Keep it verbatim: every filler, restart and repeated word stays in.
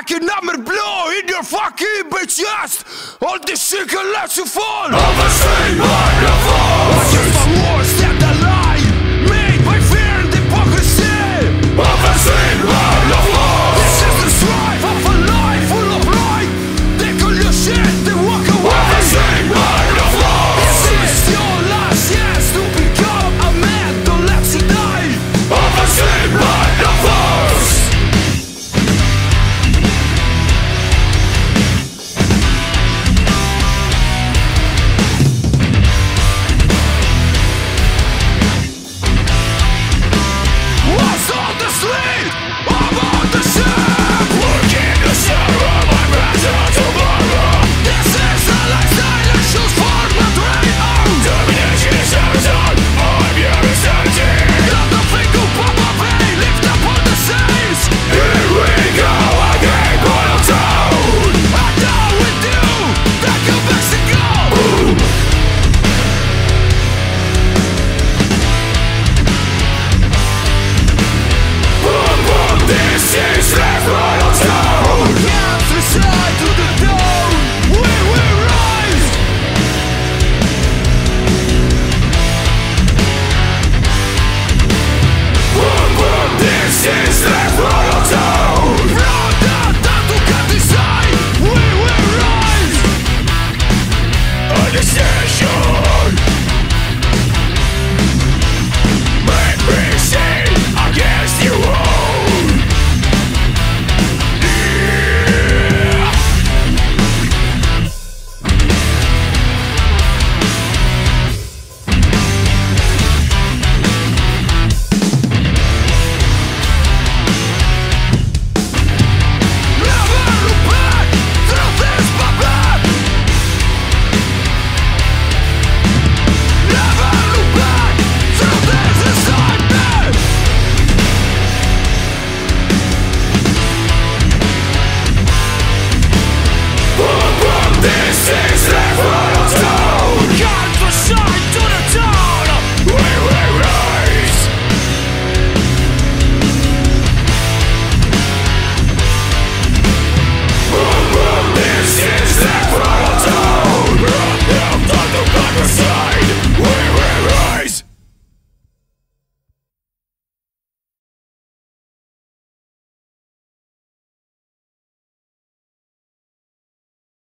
Lucky number blow in your fucking bitch chest. All the shit can let you fall. I'm a saint, I'm a false.